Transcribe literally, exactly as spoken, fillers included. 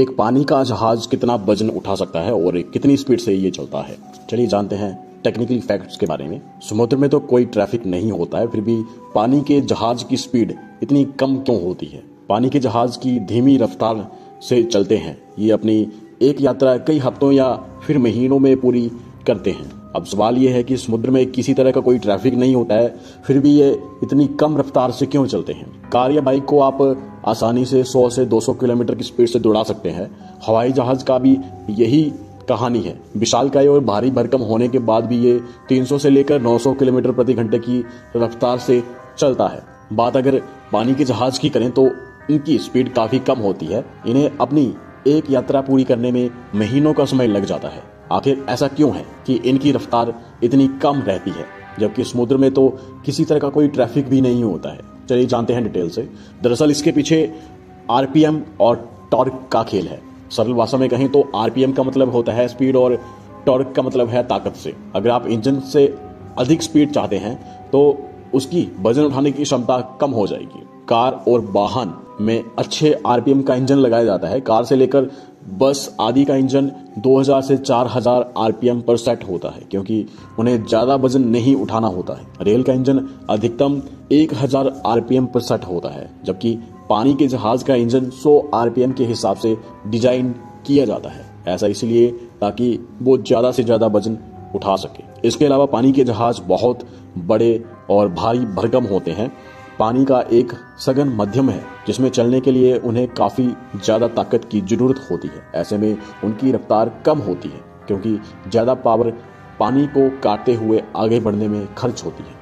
एक पानी का जहाज कितना वजन उठा सकता है और कितनी स्पीड से ये चलता है, चलिए जानते हैं टेक्निकल फैक्ट्स के बारे में। समुद्र में तो कोई ट्रैफिक नहीं होता है, फिर भी पानी के जहाज की स्पीड इतनी कम क्यों होती है? पानी के जहाज की धीमी रफ्तार से चलते हैं। ये अपनी एक यात्रा कई हफ्तों या फिर महीनों में पूरी करते हैं। अब सवाल ये है कि समुद्र में किसी तरह का कोई ट्रैफिक नहीं होता है, फिर भी ये इतनी कम रफ्तार से क्यों चलते हैं? कार या बाइक को आप आसानी से सौ से दो सौ किलोमीटर की स्पीड से दौड़ा सकते हैं। हवाई जहाज का भी यही कहानी है। विशालकाय और भारी भरकम होने के बाद भी ये तीन सौ से लेकर नौ सौ किलोमीटर प्रति घंटे की रफ्तार से चलता है। बात अगर पानी के जहाज की करें तो इनकी स्पीड काफी कम होती है। इन्हें अपनी एक यात्रा पूरी करने में महीनों का समय लग जाता है। आखिर ऐसा क्यों है कि इनकी रफ्तार इतनी कम रहती है, जबकि समुद्र में तो किसी तरह का कोई ट्रैफिक भी नहीं होता है? चलिए जानते हैं डिटेल से। दरअसल इसके पीछे आरपीएम और टॉर्क का खेल है। सरल भाषा में कहें तो आरपीएम का मतलब होता है स्पीड और टॉर्क का मतलब है ताकत। से अगर आप इंजन से अधिक स्पीड चाहते हैं तो उसकी वजन उठाने की क्षमता कम हो जाएगी। कार और वाहन में अच्छे आरपीएम का इंजन लगाया जाता है। कार से लेकर बस आदि का इंजन दो हज़ार से चार हज़ार आरपीएम पर सेट होता है, क्योंकि उन्हें ज्यादा वजन नहीं उठाना होता है। रेल का इंजन अधिकतम एक हज़ार आरपीएम पर सेट होता है, जबकि पानी के जहाज का इंजन सौ आरपीएम के हिसाब से डिजाइन किया जाता है। ऐसा इसलिए ताकि वो ज्यादा से ज्यादा वजन उठा सके। इसके अलावा पानी के जहाज बहुत बड़े और भारी भरकम होते हैं। पानी का एक सघन मध्यम है, जिसमें चलने के लिए उन्हें काफी ज्यादा ताकत की जरूरत होती है। ऐसे में उनकी रफ्तार कम होती है, क्योंकि ज्यादा पावर पानी को काटते हुए आगे बढ़ने में खर्च होती है।